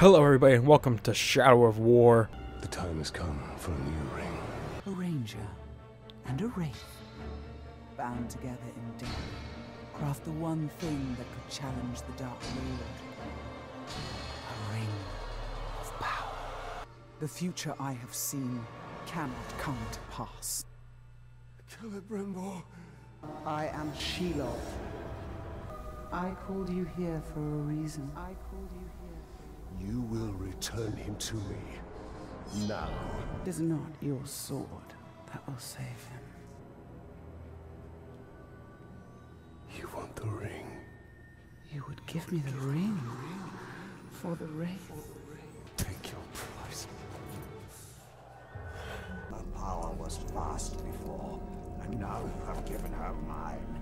Hello everybody and welcome to Shadow of War. The time has come for a new ring. A ranger and a wraith, bound together in death, craft the one thing that could challenge the Dark Lord. A ring of power. The future I have seen cannot come to pass. Celebrimbor. I am Shelob. I called you here for a reason. I called you here. You will return him to me, now. It is not your sword that will save him. You want the ring? You would give me the ring for the wraith. Take your prize. Her power was vast before, and now you have given her mine.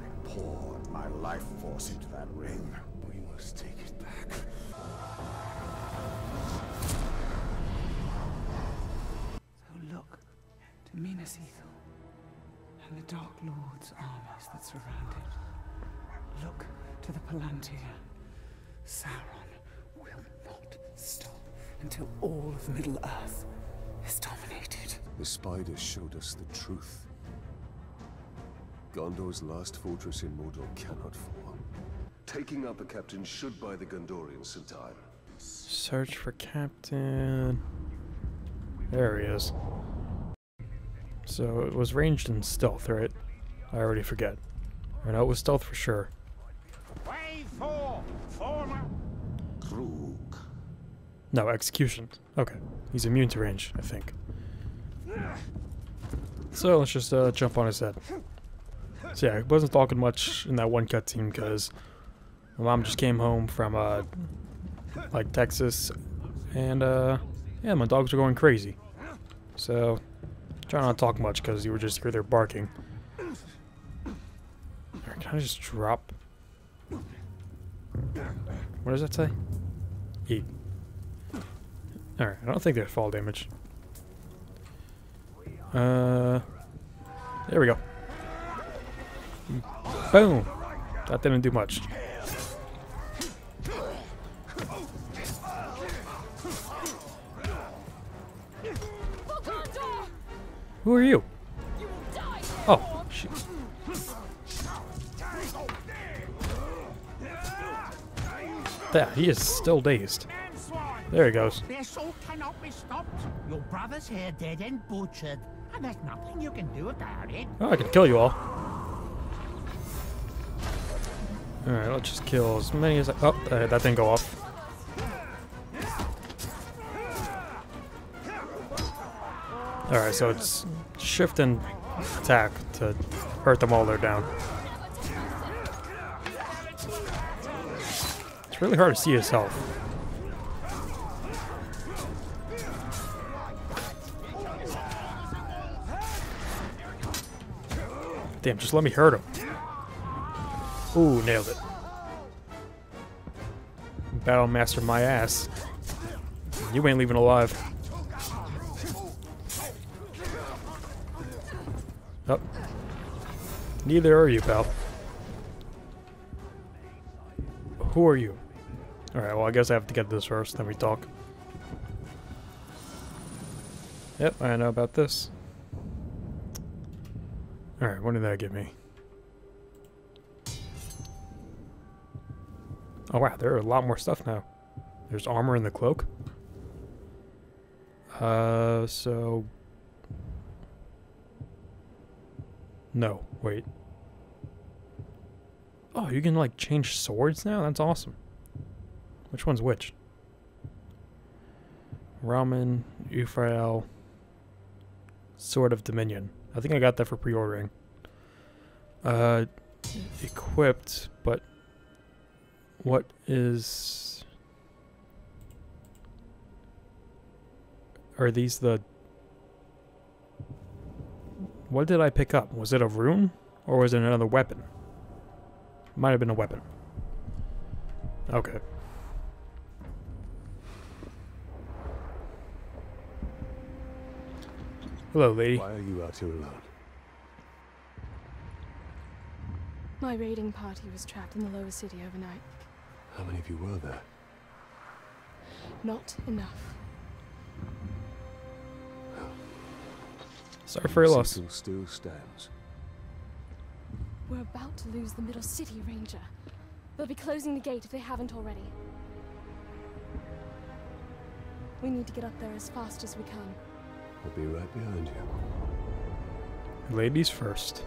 I poured my life force into that ring. We must take it back. Minas Ithil, and the Dark Lord's armies that surround it. Look to the Palantir. Sauron will not stop until all of Middle Earth is dominated. The spider showed us the truth. Gondor's last fortress in Mordor cannot fall. Taking up a captain should buy the Gondorians some time. Search for captain. There he is. So it was ranged in stealth, right? I already forget. I know it was stealth for sure. No, execution. Okay. He's immune to range, I think. So let's just jump on his head. So yeah, I wasn't talking much in that one cutscene because my mom just came home from like Texas, and yeah, my dogs were going crazy. So try not to talk much because you were just here there barking. Can I just drop? What does that say? Eat. Alright, I don't think there's fall damage. There we go. Boom! That didn't do much. Who are you? Oh, shit. There, he is still dazed. There he goes. Vessel cannot be stopped. Your brother's here dead and butchered, and there's nothing you can do about it. Oh, I can kill you all. Alright, let's just kill as many as I... Oh, that didn't go off. Alright, so it's shift and attack to hurt them while they're down. It's really hard to see his health. Damn, just let me hurt him. Ooh, nailed it. Battle master my ass. You ain't leaving alive. Oh. Neither are you, pal. Who are you? Alright, well I guess I have to get this first, then we talk. Yep, I know about this. Alright, what did that give me? Oh wow, there are a lot more stuff now. There's armor in the cloak. So... No, wait. Oh, you can like change swords now? That's awesome. Which one's which? Ramen, Uphrael, Sword of Dominion. I think I got that for pre-ordering. Equipped, but what is... Are these the... What did I pick up? Was it a rune? Or was it another weapon? Might have been a weapon. Okay. Hello, lady. Why are you out here alone? My raiding party was trapped in the lower city overnight. How many of you were there? not enough. Sorry for your loss. Still stands. We're about to lose the middle city, Ranger. They'll be closing the gate if they haven't already. We need to get up there as fast as we can. I'll be right behind you. Ladies first.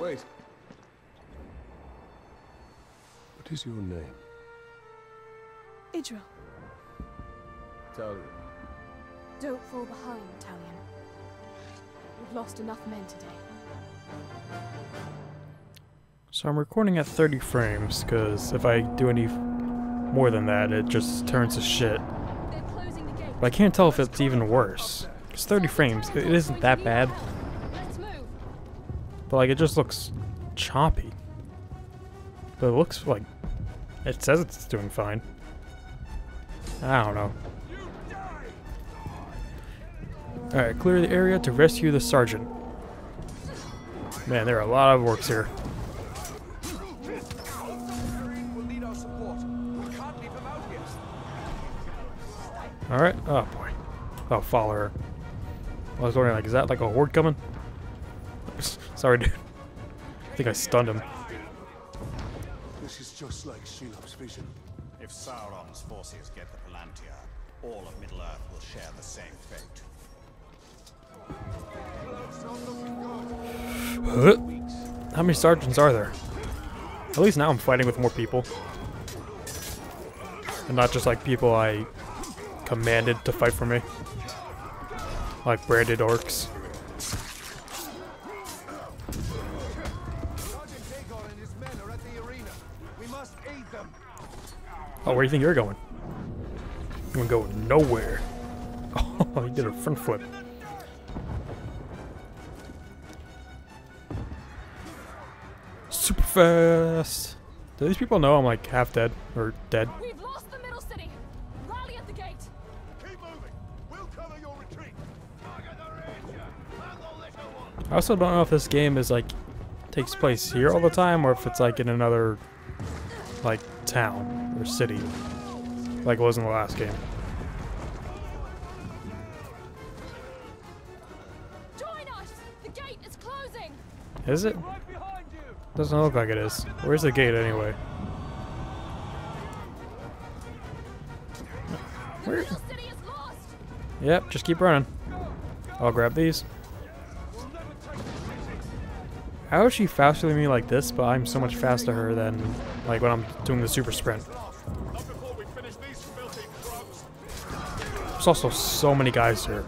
Wait. What is your name? Idril. Talion. Don't fall behind, Talion. We've lost enough men today. So I'm recording at 30 frames, because if I do any more than that, it just turns to shit. But I can't tell if it's even worse. It's 30 frames, it isn't that bad. But like, it just looks choppy. But it looks like, it says it's doing fine. I don't know. Alright, clear the area to rescue the sergeant. Man, there are a lot of orcs here. Alright, oh boy. Oh, follow her. I was wondering, like, is that like a horde coming? Oops. Sorry, dude. I think I stunned him. This is just like Shelob's vision. If Sauron's forces get the Palantir, all of Middle Earth will share the same fate. How many sergeants are there? At least now I'm fighting with more people. And not just like people I commanded to fight for me. Like branded orcs. Oh, where do you think you're going? I'm gonna go nowhere. Oh, he did a front flip. Super fast. Do these people know I'm like half dead or dead? We've lost the middle city. Rally at the gate. Keep moving. We'll cover your retreat. I also don't know if this game is like takes place here all the time or if it's like in another like town. City, like it was in the last game. Join us. The gate is closing. Is it? Doesn't look like it is. Where's the gate anyway? Where? Yep, just keep running. I'll grab these. How is she faster than me like this, but I'm so much faster to her than like when I'm doing the super sprint. There's also so many guys here.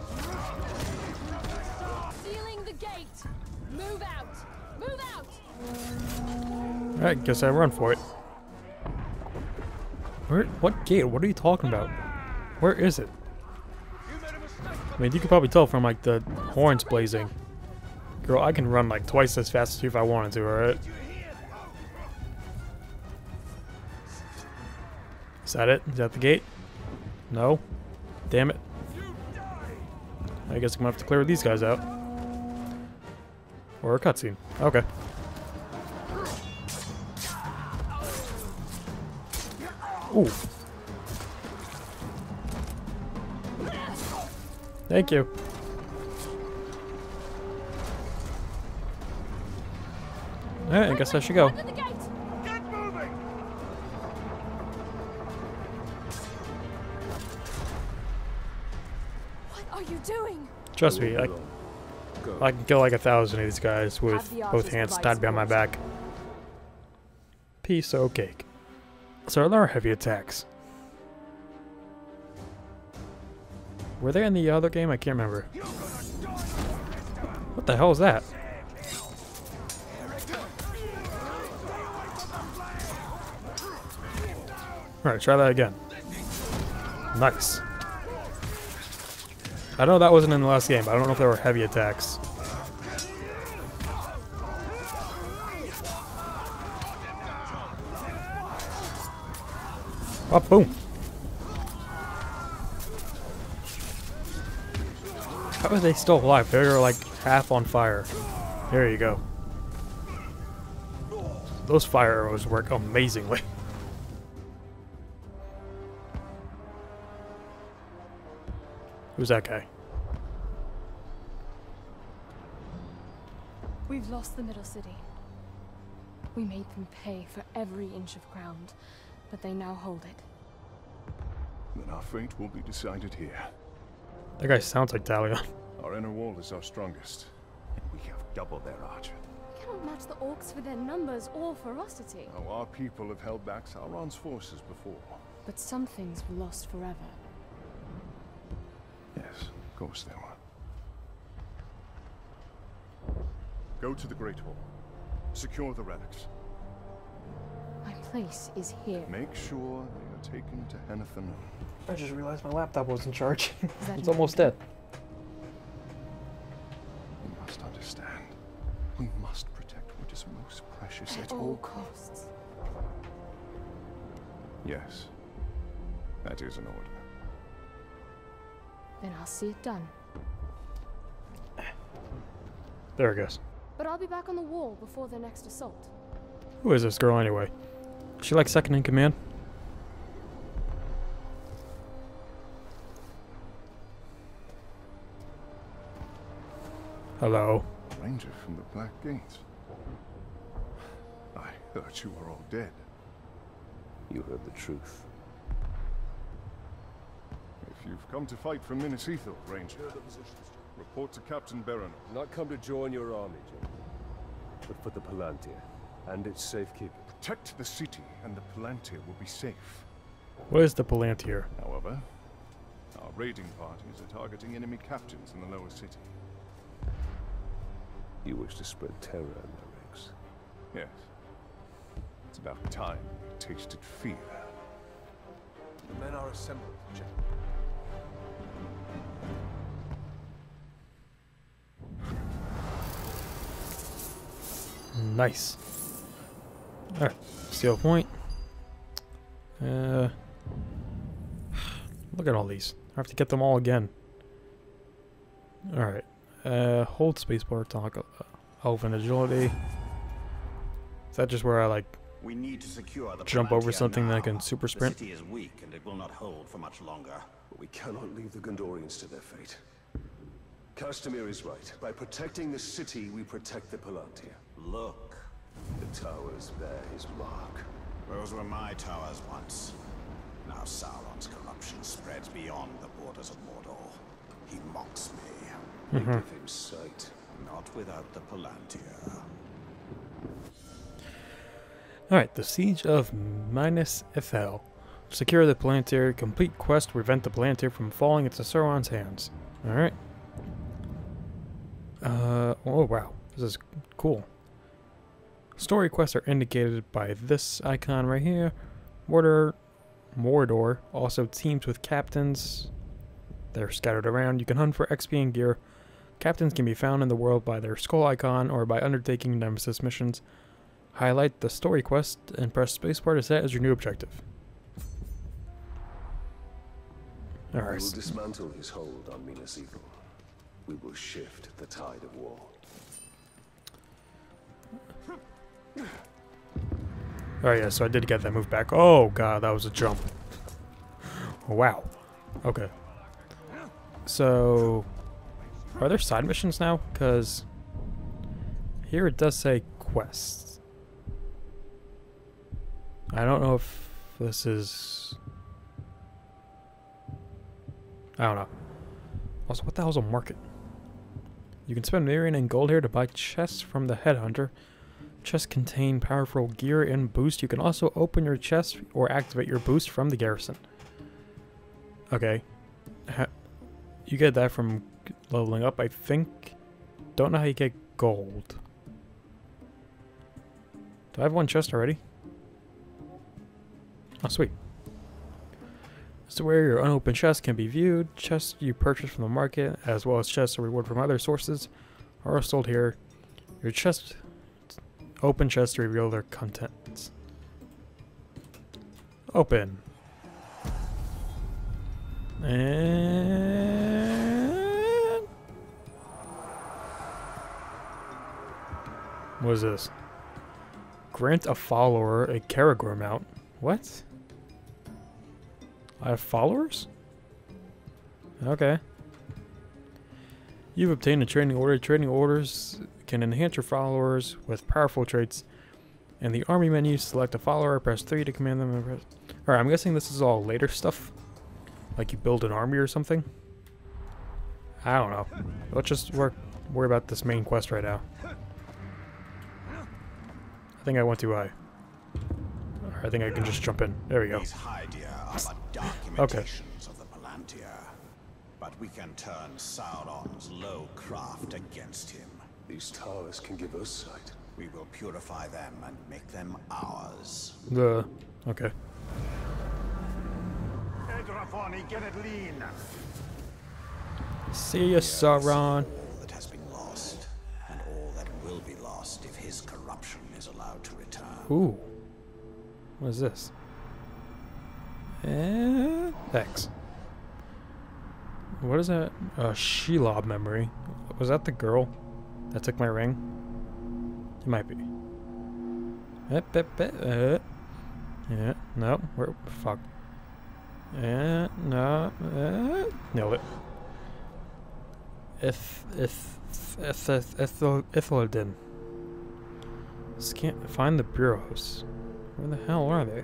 Alright, guess I run for it. Where? What gate? What are you talking about? Where is it? I mean, you could probably tell from like the horns blazing. Girl, I can run like twice as fast as you if I wanted to, alright? Is that it? Is that the gate? No? Damn it. I guess I'm gonna have to clear these guys out. Or a cutscene. Okay. Ooh. Thank you. Alright, I guess I should go. Get moving. What are you doing? Trust me, I can kill like 1,000 of these guys with both hands tied behind my back. Piece of cake. So there are heavy attacks. Were they in the other game? I can't remember. What the hell is that? Alright, try that again. Nice. I know that wasn't in the last game, but I don't know if there were heavy attacks. Oh, boom. How are they still alive? They're like half on fire. There you go. Those fire arrows work amazingly. Who's that guy? We've lost the middle city. We made them pay for every inch of ground, but they now hold it. Then our fate will be decided here. That guy sounds like Talion. Our inner wall is our strongest. We have double their archer. We cannot match the orcs for their numbers or ferocity. Oh, our people have held back Sauron's forces before. But some things were lost forever. Yes, of course they were. Go to the Great Hall. Secure the relics. My place is here. Make sure they are taken to Henneth Annin. I just realized my laptop wasn't charging. It's almost dead. You must understand. We must protect what is most precious at all costs. Yes. That is an order. Then I'll see it done. There it goes. But I'll be back on the wall before the next assault. Who is this girl anyway? Is she like second in command? Hello. Ranger from the Black Gates. I heard you were all dead. You heard the truth. If you've come to fight for Minas Ithil, Ranger, report to Captain Baranel. Not come to join your army, gentlemen, but for the Palantir and its safekeeping. Protect the city, and the Palantir will be safe. Where's the Palantir? However, our raiding parties are targeting enemy captains in the lower city. You wish to spread terror in their ranks? Yes. It's about time they tasted fear. The men are assembled, gentlemen. Nice. Alright, steal point. Look at all these. I have to get them all again. Alright. Hold spacebar to talk open agility. Is that just where I like jump over something that I can super sprint? The city is weak and it will not hold for much longer. But we cannot leave the Gondorians to their fate. Kastamir is right. By protecting the city, we protect the Palantir. Look. The towers bear his mark. Those were my towers once. Now Sauron's corruption spreads beyond the borders of Mordor. He mocks me. I give him sight. Not without the Palantir. Alright, the Siege of Minas Ithil. Secure the Palantir. Complete quest to prevent the Palantir from falling into Sauron's hands. Alright. Oh wow, this is cool. Story quests are indicated by this icon right here. Mordor also teams with captains. They're scattered around. You can hunt for XP and gear. Captains can be found in the world by their skull icon or by undertaking nemesis missions. Highlight the story quest and press spacebar to set as your new objective. All right. We will dismantle his hold on Minas Ithil. We will shift the tide of war. Alright, yeah, so I did get that move back. Oh god, that was a jump. Wow. Okay. So, are there side missions now? Because here it does say quests. I don't know if this is... I don't know. Also, what the hell's a market? You can spend Mirian and gold here to buy chests from the headhunter. Chests contain powerful gear and boost. You can also open your chest or activate your boost from the garrison. Okay. You get that from leveling up, I think. Don't know how you get gold. Do I have one chest already? Oh, sweet. So where your unopened chests can be viewed, chests you purchase from the market, as well as chests or reward from other sources, are sold here. Your chest, open chests to reveal their contents. Open. And... what is this? Grant a follower a Caragor mount. What? I have followers? Okay. You've obtained a training order. Training orders can enhance your followers with powerful traits. In the army menu, select a follower, press 3 to command them. Alright, I'm guessing this is all later stuff. Like you build an army or something? I don't know. Let's just worry about this main quest right now. I think I went too high. I think I can just jump in. There we go. These Hydia are the documentations of the Palantir, but we can turn Sauron's low craft against him. These towers can give us sight. We will purify them and make them ours. Okay. See ya, Sauron. All that has been lost, and all that will be lost if his corruption is allowed to return. Ooh. What is this? X. What is that? A Shelob memory. Was that the girl that took my ring? It might be. Yeah. No. Where? Fuck. No. Nailed it. Ithildin. Just can't find the bureaus. Where the hell are they?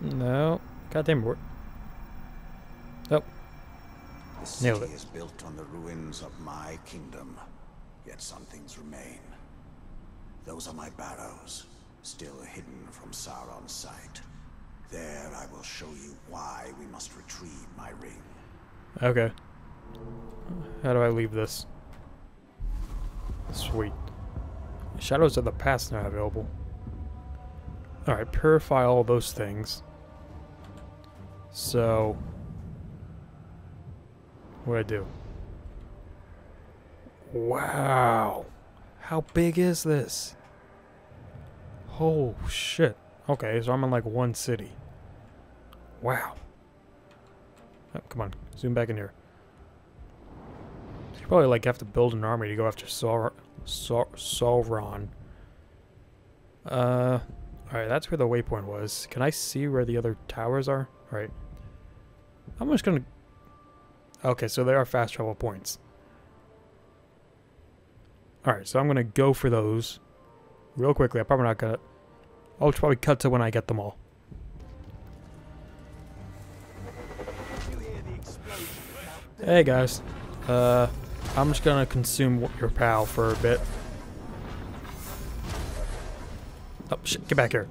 No. Goddamn board. Nope. The city is built on the ruins of my kingdom, yet some things remain. Those are my barrows, still hidden from Sauron's sight. There I will show you why we must retrieve my ring. Okay. How do I leave this? Sweet. Shadows of the past now available. Alright, purify all those things. So... what'd I do? Wow! How big is this? Oh shit. Okay, so I'm in like one city. Wow. Oh, come on, zoom back in here. You probably like have to build an army to go after Sauron. Alright, that's where the waypoint was. Can I see where the other towers are? Alright. I'm just gonna... okay, so there are fast travel points. Alright, so I'm gonna go for those real quickly. I'm probably not gonna... I'll probably cut to when I get them all. Hey guys. I'm just gonna consume your pal for a bit. Oh shit, get back here.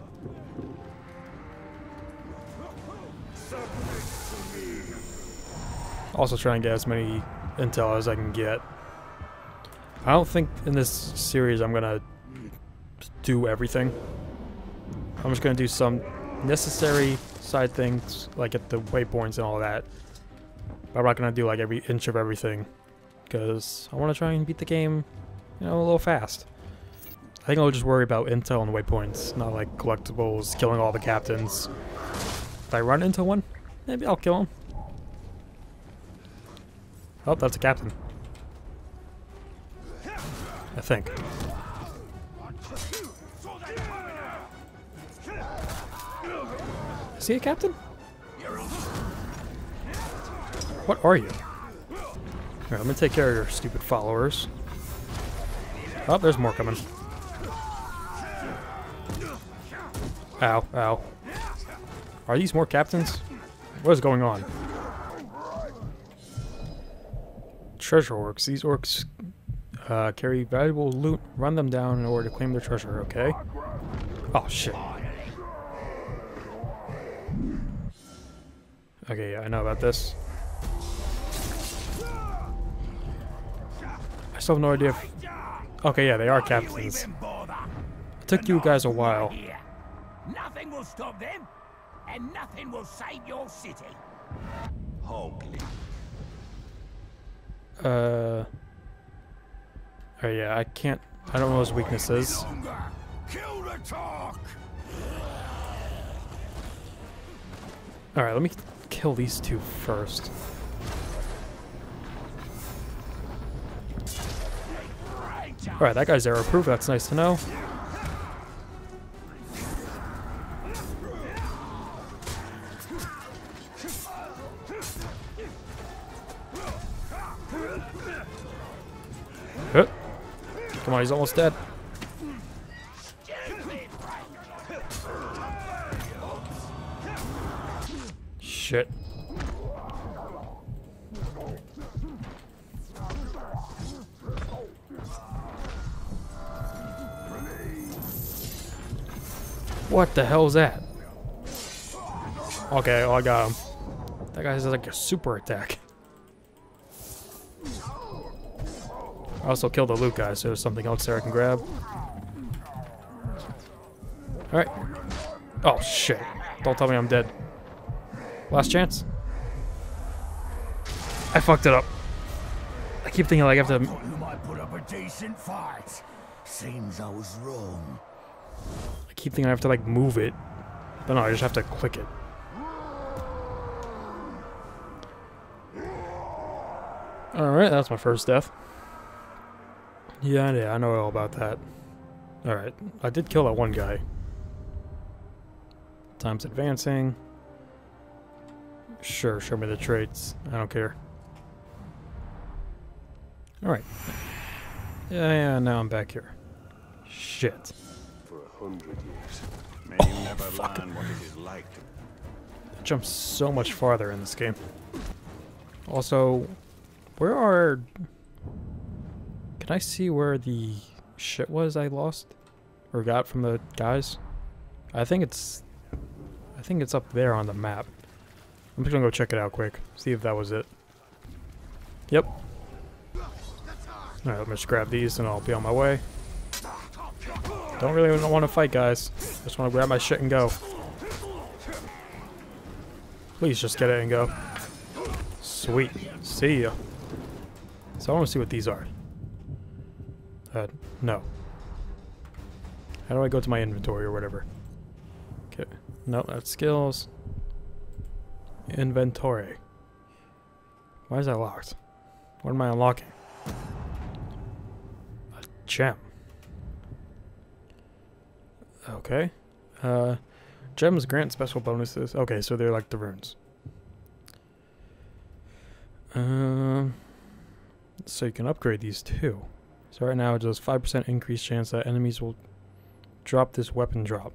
Also try and get as many intel as I can get. I don't think in this series I'm gonna do everything. I'm just gonna do some necessary side things, like at the waypoints and all that. But I'm not gonna do like every inch of everything, because I want to try and beat the game, you know, a little fast. I think I'll just worry about intel and waypoints, not like collectibles, killing all the captains. If I run into one, maybe I'll kill him. Oh, that's a captain. I think. Is he a captain? What are you? Alright, I'm gonna take care of your stupid followers. Oh, there's more coming. Ow, ow. Are these more captains? What is going on? Treasure orcs. These orcs carry valuable loot. Run them down in order to claim their treasure, okay? Oh, shit. Okay, yeah, I know about this. I still have no idea if... okay, yeah, they are captains. It took you guys a while. Nothing will stop them, and nothing will save your city. Oh yeah, I can't... I don't know his weaknesses. Alright, let me kill these two first. Alright, that guy's arrow-proof, that's nice to know. Come on, he's almost dead. Shit. What the hell is that? Okay, well, I got him. That guy has like a super attack. I also killed the loot guy, so there's something else there I can grab. Alright. Oh, shit. Don't tell me I'm dead. Last chance. I fucked it up. I keep thinking like I have to... I thought you might put up a decent fight. Seems I was wrong. I keep thinking I have to like move it. But no, I just have to click it. Alright, that's my first death. Yeah, I know all about that. Alright, I did kill that one guy. Time's advancing. Sure, show me the traits. I don't care. Alright. Yeah, now I'm back here. Shit. For 100 years. May you never learn what it is like to... I jumped so much farther in this game. Also... Where are... Can I see where the shit was I lost? Or got from the guys? I think it's up there on the map. I'm just gonna go check it out quick. See if that was it. Yep. Alright, let me just grab these and I'll be on my way. Don't really want to fight, guys. Just want to grab my shit and go. Please just get it and go. Sweet. See ya. So I want to see what these are. No. How do I go to my inventory or whatever? Okay. No, that's skills. Inventory. Why is that locked? What am I unlocking? A gem. Okay. Gems grant special bonuses. Okay, so they're like the runes. So you can upgrade these too. So right now it does 5% increased chance that enemies will drop this weapon drop.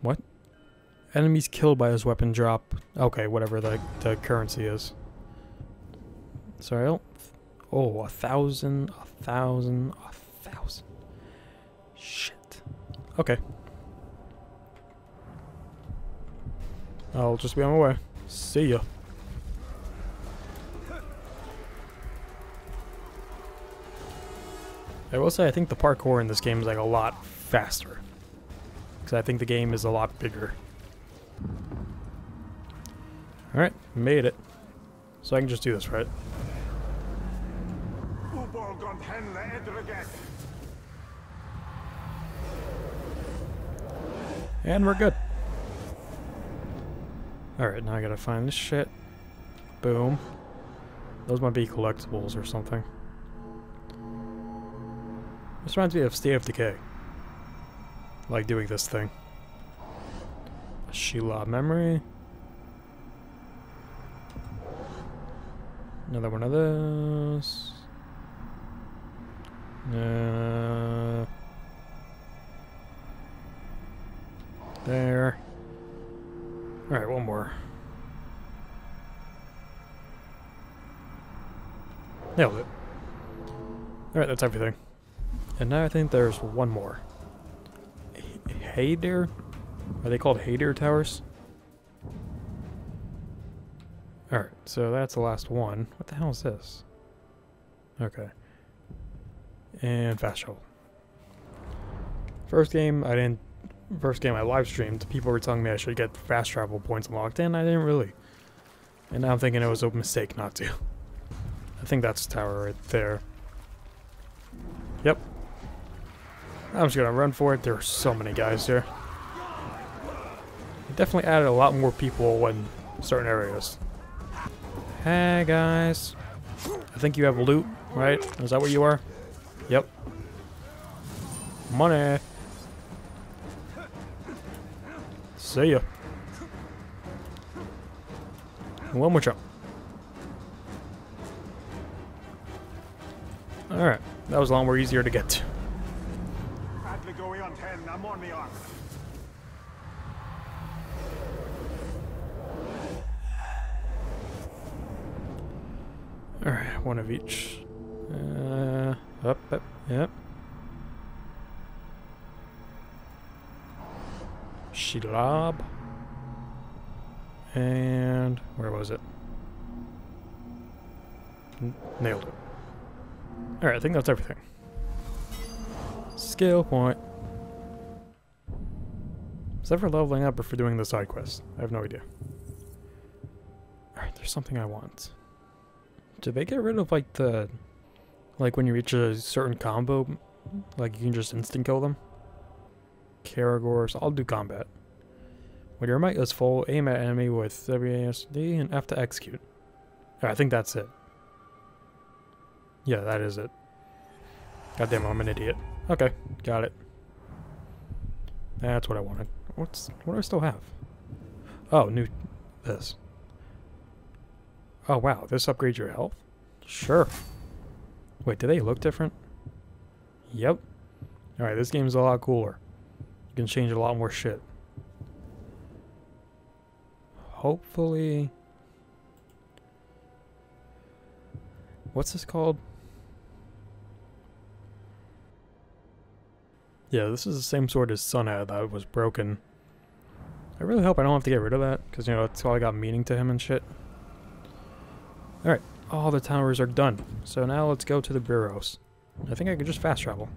What? Enemies killed by this weapon drop. Okay, whatever the currency is. Sorry, I don't... Oh, 1,000, 1,000, 1,000. Shit. Okay. I'll just be on my way. See ya. I will say I think the parkour in this game is like a lot faster. Because I think the game is a lot bigger. Alright, made it. So I can just do this, right? And we're good. Alright, now I gotta find this shit. Boom. Those might be collectibles or something. This reminds me of State of Decay. I like doing this thing. A Shelob memory. Another one of those. There. Alright, one more. Nailed it. Alright, that's everything. And now I think there's one more. Haydir? Are they called Haydir Towers? Alright, so that's the last one. What the hell is this? Okay. And fast travel. First game I live streamed, people were telling me I should get fast travel points unlocked, and I didn't really. And now I'm thinking it was a mistake not to. I think that's the tower right there. Yep. I'm just gonna run for it. There are so many guys here. It definitely added a lot more people in certain areas. Hey guys. I think you have loot, right? Is that what you are? Yep. Money. See ya. One more jump. Alright, that was a lot more easier to get to. I'm on the arm. Alright, one of each. Up, yep. Shelob. And where was it? Nailed it. Alright, I think that's everything. Skill point. Is that for leveling up or for doing the side quest? I have no idea. Alright, there's something I want. Did they get rid of like the... like when you reach a certain combo, like you can just instant kill them? Karagors, I'll do combat. When your might is full, aim at enemy with WASD and F to execute. Right, I think that's it. Yeah, that is it. Goddamn, I'm an idiot. Okay, got it. That's what I wanted. What do I still have? Oh, new... this. Oh wow, this upgrades your health? Sure. Wait, do they look different? Yep. Alright, this game's a lot cooler. You can change a lot more shit. Hopefully... what's this called? Yeah, this is the same sword as Sun had that was broken. I really hope I don't have to get rid of that, because, you know, it's all I got meaning to him and shit. Alright, all the towers are done. So now let's go to the bureaus. I think I can just fast travel.